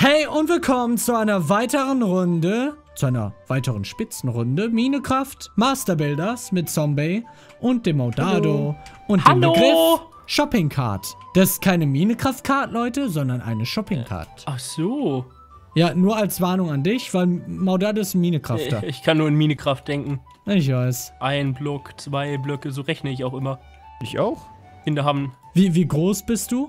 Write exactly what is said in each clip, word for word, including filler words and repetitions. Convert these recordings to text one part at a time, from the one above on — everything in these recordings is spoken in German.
Hey und willkommen zu einer weiteren Runde, zu einer weiteren Spitzenrunde Minecraft Master Builders mit Zombey und dem Maudado und dem Begriff Shopping Cart. Das ist keine Minecraft Card, Leute, sondern eine Shopping Card. Ach so. Ja, nur als Warnung an dich, weil Maudado ist ein Minecrafter. Ich kann nur in Minecraft denken. Ich weiß. Ein Block, zwei Blöcke, so rechne ich auch immer. Ich auch? Kinder haben. Wie, wie groß bist du?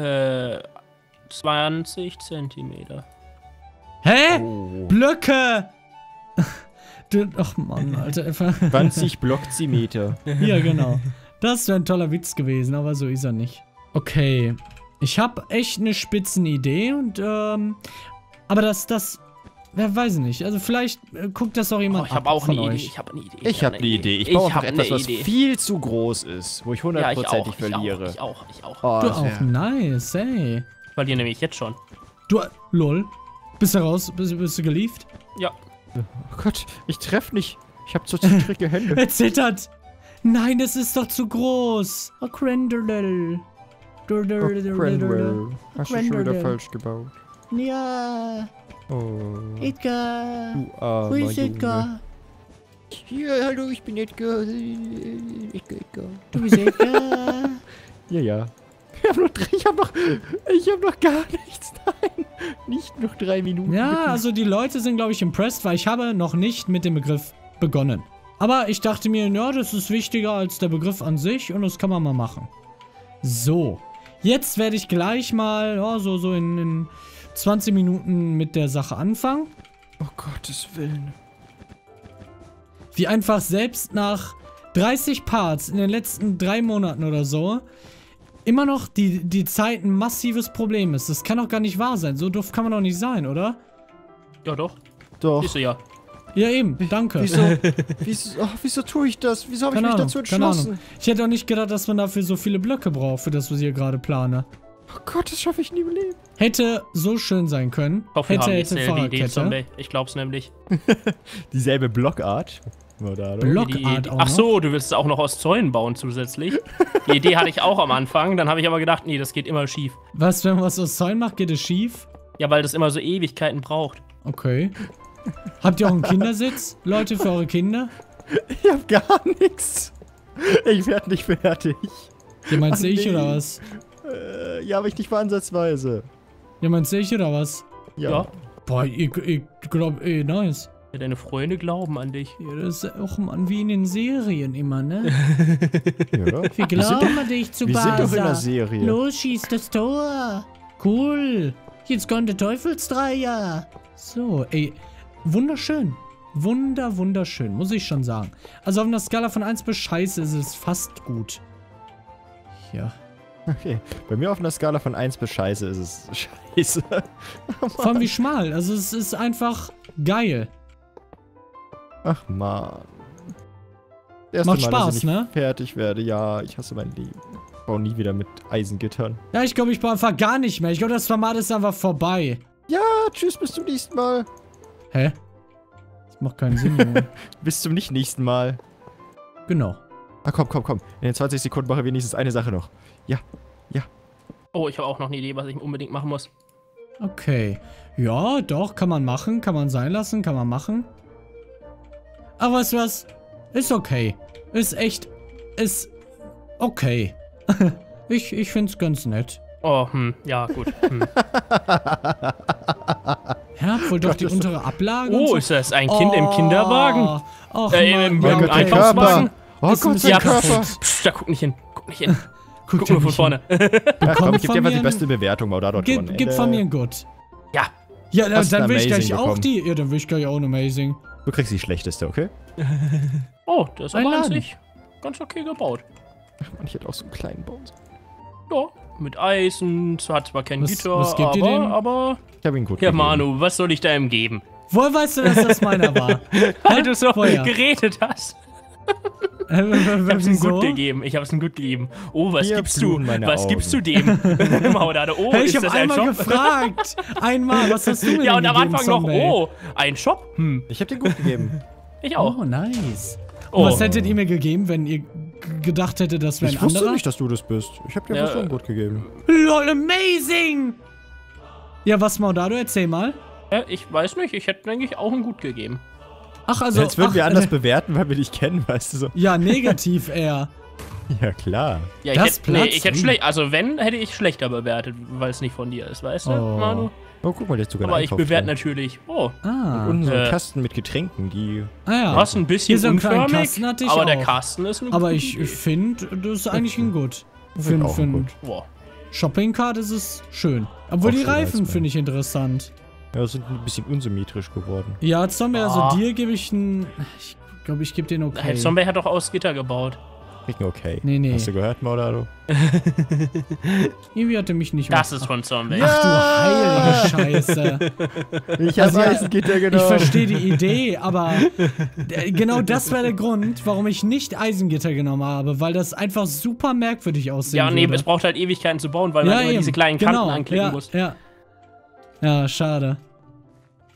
Äh, zwanzig Zentimeter. Hä? Oh. Blöcke! Du, ach Mann, Alter. zwanzig Blockzimeter. Ja, genau. Das wäre ein toller Witz gewesen, aber so ist er nicht. Okay. Ich habe echt eine spitzen Idee und, ähm, aber das, das, wer weiß nicht. Also vielleicht äh, guckt das doch jemand oh, ich hab ab auch von eine euch. Idee, ich habe eine Idee. Ich, ich habe eine Idee. Idee. Ich brauche etwas, was Idee. viel zu groß ist, wo ich hundertprozentig ja, verliere. Ich auch, ich auch. Ich auch. Oh, du auch, ja. Nice, ey. Ich verliere nämlich jetzt schon. Du, lol. Bist du raus? Bist, bist du gelieft? Ja. Oh Gott, ich treffe nicht. Ich habe zu zittrige Hände. Er zittert. Nein, das ist doch zu groß. Oh, Crandall. Du, du, du, du, du, du, du. Hast du schon wieder falsch gebaut? Ja. Oh. Edgar. Du armer Wo ist Edgar? Hier, hallo, ich bin Edgar. Edgar, Edgar. Du bist Edgar. Ja, ja. Ich hab noch drei, ich hab noch, ich hab noch gar nichts. Nein, nicht noch drei Minuten. Ja, also die Leute sind, glaube ich, impressed, weil ich habe noch nicht mit dem Begriff begonnen. Aber ich dachte mir, ja, das ist wichtiger als der Begriff an sich und das kann man mal machen. So, jetzt werde ich gleich mal oh, so, so in, in zwanzig Minuten mit der Sache anfangen. Oh Gottes Willen. Wie einfach selbst nach dreißig Parts in den letzten drei Monaten oder so immer noch die, die Zeit ein massives Problem ist. Das kann doch gar nicht wahr sein. So doof kann man doch nicht sein, oder? Ja, doch. Doch. Wieso ja? Ja, eben. Danke. Wieso, wieso, oh, wieso tue ich das? Wieso habe ich mich Ahnung, dazu entschlossen? Ich hätte auch nicht gedacht, dass man dafür so viele Blöcke braucht, für das, was ich hier gerade plane. Oh Gott, das schaffe ich nie im Leben. Hätte so schön sein können. Ich hoffe, wir hätte, haben hätte Fahrradkette. Idee, Zombey. Ich glaub's nämlich. Dieselbe Blockart. Maudado. Blockart auch. Ach so, du willst es auch noch aus Zäunen bauen zusätzlich. Die Idee hatte ich auch am Anfang, dann habe ich aber gedacht, nee, das geht immer schief. Was, wenn man was aus Zäunen macht, geht es schief? Ja, weil das immer so Ewigkeiten braucht. Okay. Habt ihr auch einen Kindersitz, Leute, für eure Kinder? Ich hab gar nichts. Ich werde nicht fertig. Ja, meinst du ich oder was? Äh, ja, aber ich nicht mal ansatzweise. Ja, meinst du ich oder was? Ja. ja. Boah, ich, ich glaub, eh, nice. Ja, deine Freunde glauben an dich. Ja, das ist auch Mann, wie in den Serien immer, ne? Ja. Wir glauben an dich zu Basa. Wir sind doch in der Serie. Los, schießt das Tor. Cool. Jetzt kommt der Teufelsdreier. So, ey. Wunderschön. Wunder, wunderschön, muss ich schon sagen. Also auf einer Skala von eins bis Scheiße ist es fast gut. Ja. Okay, bei mir auf einer Skala von eins bis Scheiße ist es Scheiße. Oh, vor allem wie schmal, also es ist einfach geil. Ach man. Erste Macht Mal, Spaß, dass ich nicht ne? fertig werde, ja, ich hasse mein Leben. Ich baue nie wieder mit Eisengittern. Ja, ich glaube, ich baue einfach gar nicht mehr. Ich glaube, das Format ist einfach vorbei. Ja, tschüss, bis zum nächsten Mal. Hä? Das macht keinen Sinn. Bis zum nicht nächsten Mal. Genau. Ah, komm, komm, komm. In den zwanzig Sekunden machen wir wenigstens eine Sache noch. Ja, ja. Oh, ich habe auch noch eine Idee, was ich unbedingt machen muss. Okay. Ja, doch, kann man machen, kann man sein lassen, kann man machen. Aber weißt du was? Ist okay. Ist echt... Ist... Okay. ich ich finde es ganz nett. Oh, hm. Ja, gut. Hm. Ja, wohl doch die untere Ablage. Oh, so. Ist das ein Kind oh. im Kinderwagen? Ach, äh, im Mann, Einkaufswagen? Oh Gott, ja, da guck nicht hin. Guck nicht hin. Guck, guck nur von vorne. Ja, komm, gib dir einfach die beste Bewertung, Maudado. Gib, gib von mir ein Gut. Ja. Ja, dann, dann will ich gleich bekommen. auch die. Ja, dann will ich gleich auch ein Amazing. Du kriegst die schlechteste, okay? Oh, das ist aber an sich ganz okay gebaut. Man, ich hätte auch so einen kleinen Baum. Ja. Mit Eisen, hat zwar kein Gitter, was gibt aber, ihr denn? aber... Ich hab ihn gut Ja, gegeben. Manu, was soll ich da ihm geben? Woher weißt du, dass das meiner war? Weil du so Vorher. geredet hast. Äh, ich hab's ihm so? gut gegeben, ich hab's ihm gut gegeben. Oh, was Hier gibst du? Was Augen. gibst du dem? Maudado, oh, hey, ich ist hab das einmal ein Shop? gefragt. Einmal, was hast du mir Ja, und am Anfang noch, oh, ein Shop? Hm. Ich hab dir gut gegeben. Ich auch. Oh, nice. Oh. Was hättet ihr mir gegeben, wenn ihr gedacht hättet, das wäre ein anderer? Ich wusste nicht, dass du das bist. Ich hab dir ja, was äh, gut gegeben. LOL, amazing! Ja, was, Maudado? Erzähl mal. Ja, ich weiß nicht, ich hätte eigentlich auch ein Gut gegeben. Ach, also... Jetzt würden ach, wir anders äh, bewerten, weil wir dich kennen, weißt du so. Ja, negativ eher. Ja, klar. Ja, ich das hätte, nee, ich hätte schlecht... Also, wenn, hätte ich schlechter bewertet, weil es nicht von dir ist, weißt du, oh. Manu? Oh, guck mal, jetzt sogar aber ich bewerte natürlich. Oh. Ah. Und so einen äh, Kasten mit Getränken, die... Ah ja. Was ein bisschen so unförmig, aber auch. Der Kasten ist ein aber gut ich finde, das ist eigentlich ein Gut. Für ein Shopping-Card ist es schön. Obwohl auch die Reifen finde ich interessant. Ja, sind ein bisschen unsymmetrisch geworden. Ja, Zombey, ah. also dir gebe ich ein... Ich glaube, ich gebe den okay. Hey, Zombey hat doch aus Gitter gebaut. Nicht nur okay. Nee, nee. Hast du gehört, Maudado? Irgendwie hat er mich nicht mehr. Das ist von Zombey. Ach du heilige Scheiße. Ich also, weiß, Gitter genau. Ich verstehe die Idee, aber genau das war der Grund, warum ich nicht Eisengitter genommen habe, weil das einfach super merkwürdig aussehen ja, nee, würde. Es braucht halt Ewigkeiten zu bauen, weil ja, man eben. Immer diese kleinen Kanten genau. anklicken ja, muss. Ja. ja, schade.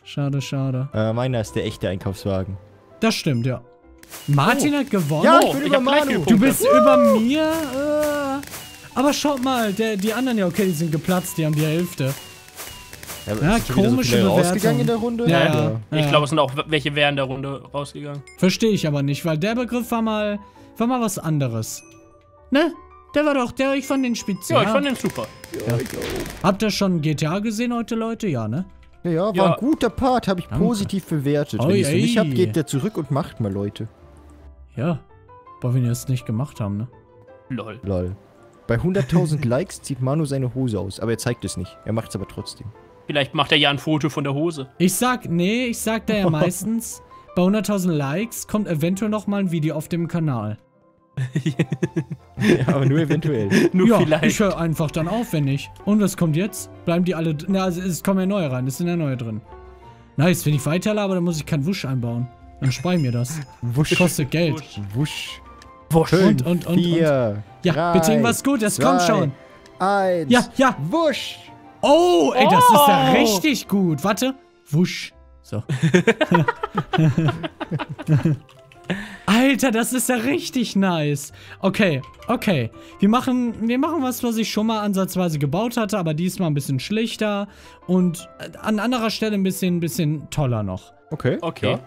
Schade, schade. Äh, meiner ist der echte Einkaufswagen. Das stimmt, ja. Martin oh. hat gewonnen. Ja, ich bin ich über Manu. Du bist Woo. über mir. Äh, aber schaut mal, der, die anderen, ja okay, die sind geplatzt, die haben die Hälfte. Ja, ja komische so rausgegangen in der Runde. Ja, ja, ja. Ich ja. glaube, es sind auch welche während der Runde rausgegangen. Verstehe ich aber nicht, weil der Begriff war mal, war mal was anderes. Ne? Der war doch, der ich fand den spitze. Ja, ja, ich fand den super. Ja. Ja. Habt ihr schon G T A gesehen heute, Leute? Ja, ne? Ja, ja, war ja. ein guter Part, habe ich Danke. positiv bewertet. Oh, wenn ich es nicht habe, geht der zurück und macht mal, Leute. Ja, aber wenn wir es nicht gemacht haben, ne? Lol. Lol. Bei hunderttausend Likes zieht Manu seine Hose aus, aber er zeigt es nicht. Er macht es aber trotzdem. Vielleicht macht er ja ein Foto von der Hose. Ich sag, nee, ich sag da ja meistens, bei hunderttausend Likes kommt eventuell nochmal ein Video auf dem Kanal. Ja, aber nur eventuell. Nur ja, vielleicht. Ich höre einfach dann auf, wenn nicht. Und was kommt jetzt? Bleiben die alle... Na, also es kommen ja neue rein. Es sind ja neue drin. Nice, wenn ich weiterlabe, dann muss ich keinen Wusch einbauen. Dann spare mir das. Wusch. Kostet Geld. Wusch. Wusch. Wusch. Und, und, und, vier, und. Ja, drei, bitte irgendwas Gutes. Komm schon. Eins. Ja, ja. Wusch. Oh, ey, das oh. ist ja richtig gut. Warte. Wusch. So. Alter, das ist ja richtig nice. Okay, okay. Wir machen, wir machen was, was ich schon mal ansatzweise gebaut hatte, aber diesmal ein bisschen schlichter und an anderer Stelle ein bisschen, ein bisschen toller noch. Okay, okay. Ja.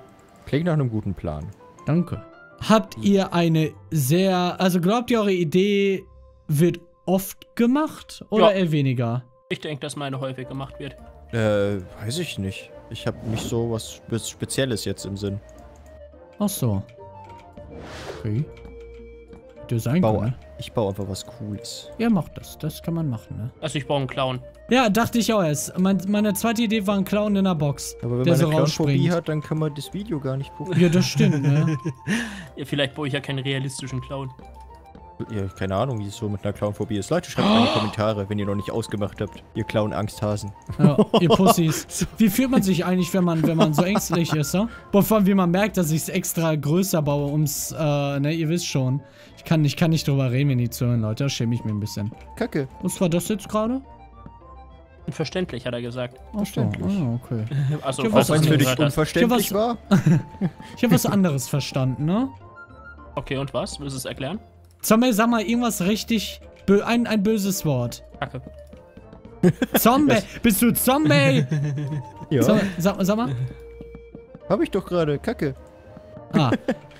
Klingt nach einem guten Plan. Danke. Habt ihr eine sehr, also glaubt ihr, eure Idee wird oft gemacht oder ja. eher weniger? Ich denke, dass meine häufig gemacht wird. Äh, weiß ich nicht. Ich habe nicht so was Spezielles jetzt im Sinn. Ach so. Okay. Hätte sein können. Ich baue einfach was Cooles. Ja, macht das. Das kann man machen, ne? Also ich baue einen Clown. Ja, dachte ich auch erst. Mein, meine zweite Idee war ein Clown in der Box. Aber wenn der man so eine Clownphobie hat, dann kann man das Video gar nicht gucken. Ja, das stimmt, ne? Ja, vielleicht baue ich ja keinen realistischen Clown. Ja, keine Ahnung, wie es so mit einer Clownphobie ist. Leute, schreibt mal in die Kommentare, wenn ihr noch nicht ausgemacht habt. Ihr Clown-Angsthasen. Ja, ihr Pussys. Wie fühlt man sich eigentlich, wenn man, wenn man so ängstlich ist, ne? Boah, vor allem, wie man merkt, dass ich es extra größer baue, ums, äh, ne, ihr wisst schon. Ich kann, ich kann nicht drüber reden, wenn die zuhören, Leute. Da schäme ich mir ein bisschen. Kacke. Was war das jetzt gerade? Verständlich, hat er gesagt. Verständlich. Ah, okay. Also, was für dich unverständlich war? Ich habe was anderes verstanden, ne? Okay, und was? Willst du es erklären? Zombey, sag mal irgendwas richtig, bö ein, ein böses Wort. Kacke. Zombey, bist du Zombey? Ja. Zombey, sag, sag mal. Hab ich doch gerade, Kacke. Ah,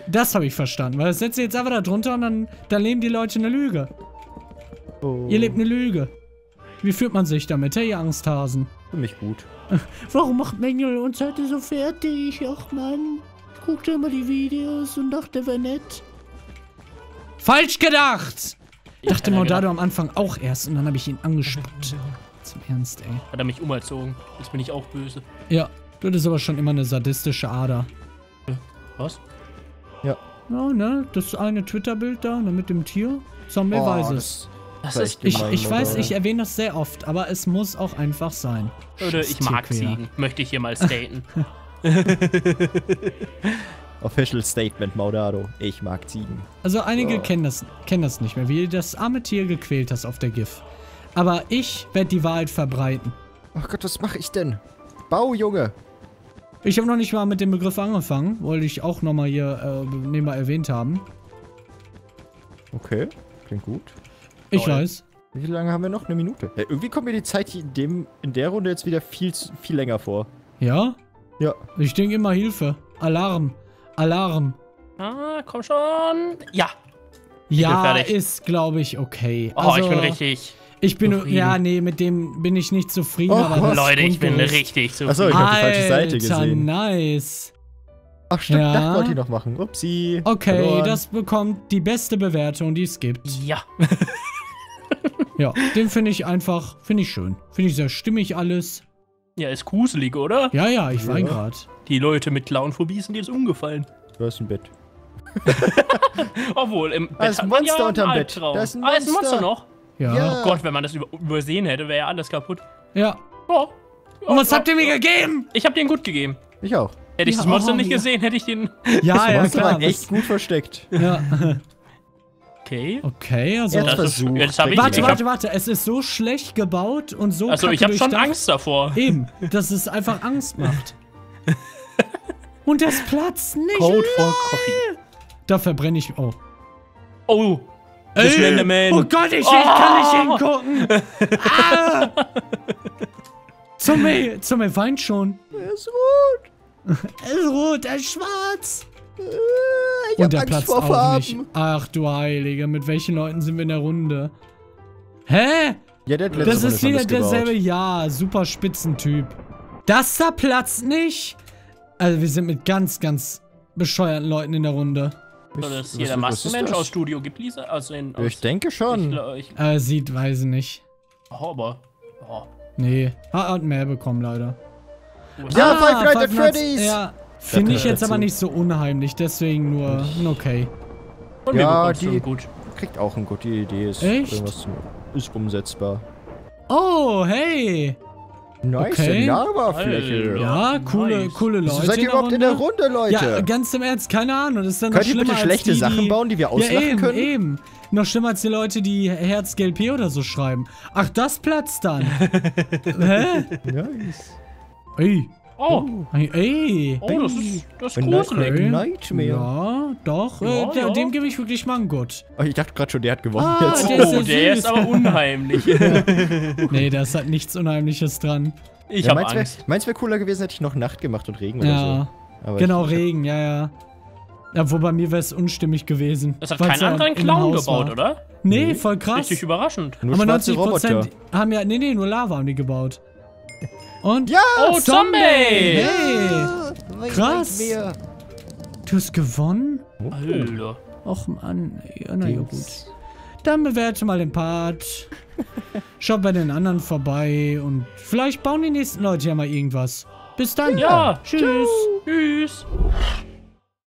das habe ich verstanden, weil das setzt ihr jetzt einfach da drunter und dann, dann leben die Leute eine Lüge. Oh. Ihr lebt eine Lüge. Wie fühlt man sich damit, hey, ihr Angsthasen? Für mich gut. Warum macht Manuel uns heute so fertig? Ach Mann, guckt immer die Videos und dachte, wäre nett. Falsch gedacht! Ich dachte Maudado am Anfang auch erst und dann habe ich ihn angespuckt. Zum Ernst, ey. Hat er mich umerzogen. Jetzt bin ich auch böse. Ja, du hattest aber schon immer eine sadistische Ader. Was? Ja. Ja, ne? Das eine Twitter-Bild da, mit dem Tier. Zombey oh, weiß es. Das, das ist gemein, ich ich weiß, ich erwähne das sehr oft, aber es muss auch einfach sein. Oder ich mag Ziegen. Möchte ich hier mal staten. Official Statement, Maudado. Ich mag Ziegen. Also einige oh. kennen, das, kennen das nicht mehr, wie ihr das arme Tier gequält hast auf der GIF. Aber ich werde die Wahrheit verbreiten. Ach Gott, was mache ich denn? Bau, Junge! Ich habe noch nicht mal mit dem Begriff angefangen. Wollte ich auch nochmal hier äh, nebenbei erwähnt haben. Okay, klingt gut. Ich Toll. weiß. Wie lange haben wir noch? Eine Minute. Ja, irgendwie kommt mir die Zeit in, dem, in der Runde jetzt wieder viel, viel länger vor. Ja? Ja. Ich denke immer Hilfe. Alarm. Alarm. Ah, komm schon. Ja. Ja, ist, glaube ich, okay. Oh, also, ich bin richtig. Ich bin, zufrieden. ja, nee, mit dem bin ich nicht zufrieden. Oh, aber Leute, ich bin richtig zufrieden. Achso, ich habe die falsche Seite gesehen. Nice. Ach, stimmt, ja. Das wollte ich noch machen. Upsi. Okay, verloren. Das bekommt die beste Bewertung, die es gibt. Ja. Ja, den finde ich einfach, finde ich schön. Finde ich sehr stimmig alles. Ja, ist kuselig, oder? Ja, ja, ich weine gerade. Die Leute mit Clownphobie sind jetzt umgefallen. Du hast ein Bett. Obwohl, im Bett da ist ein Monster ja, unterm Bett. Da ist ein Monster. Ah, ist ein Monster noch? Ja. Ja. Oh Gott, wenn man das über übersehen hätte, wäre ja alles kaputt. Ja. Oh. Oh, und was oh, habt ihr mir oh. gegeben? Ich hab den gut gegeben. Ich auch. Hätte ich ja, das Monster oh, nicht ja. gesehen, hätte ich den... Ja, das ja, Monster klar. War echt gut versteckt. Ja. Okay. Okay, also... Ja, das das ist, jetzt hab ich warte, nicht. warte, warte. Es ist so schlecht gebaut und so... Also ich habe schon Angst davor. Eben, dass es einfach Angst macht. Und das platzt nicht. Code for Coffee. Da verbrenne ich... Oh. Oh. Ey. Oh Gott, ich oh. kann nicht hingucken. Ah. Zombey, Zombey weint schon. Er ist rot. Er ist rot, er ist schwarz. Ich Und der Platz auch Farben. nicht. Ach du Heilige, mit welchen Leuten sind wir in der Runde? Hä? Ja, der das Runde ist wieder derselbe, gebaut. ja, super Spitzentyp. Das da platzt nicht. Also wir sind mit ganz, ganz bescheuerten Leuten in der Runde. Soll das jeder Massenmensch aus Studio gibt, Lisa? Also in, aus, ich denke schon. Ich, ich, äh, sieht, weiß ich nicht. Oh, aber... Oh. Nee, hat mehr bekommen, leider. Ja, ah, Five Nights at Freddy's! Ja. Finde ich jetzt dazu. aber nicht so unheimlich, deswegen nur ein okay. Und ja, die gut. kriegt auch ein gut. Die Idee ist, irgendwas ist umsetzbar. Oh, hey! Nice, okay. Lava-Fläche. Ja, coole, nice. coole Leute. Wieso seid ihr überhaupt in der Runde, Leute? Ja, ganz im Ernst, keine Ahnung. Das ist dann Könnt ihr bitte schlechte die, Sachen bauen, die wir auslachen ja, eben, können? eben. Noch schlimmer als die Leute, die Herz G L P oder so schreiben. Ach, das platzt dann. Hä? Nice. Ey. Oh. Ey. ey. Oh, das ist, das ist gruselig. Okay. Nightmare. Ja, doch. Ja, äh, ja. Dem gebe ich wirklich mal einen Gott. Oh, ich dachte gerade schon, der hat gewonnen ah, jetzt. Der oh, ist der ist aber unheimlich. Nee, da ist halt nichts Unheimliches dran. Ich ja, hab meins Angst. Wär, meins wäre cooler gewesen, hätte ich noch Nacht gemacht und Regen ja. oder so. Aber genau, ich, Regen, ja, ja. Ja, wo bei mir wäre es unstimmig gewesen. Das hat keinen anderen Clown gebaut, war. oder? Nee, nee, voll krass. Richtig überraschend. Nur aber neunzig Prozent haben ja, nee, nee, nur Lava haben die gebaut. Und ja, oh, Zombey! Hey! Ja, krass! Du hast gewonnen? Alter. Och Mann, ja, na ja gut. Dann bewerte mal den Part. Schaut bei den anderen vorbei und vielleicht bauen die nächsten Leute ja mal irgendwas. Bis dann. Ja, ja. Tschüss. Tschüss.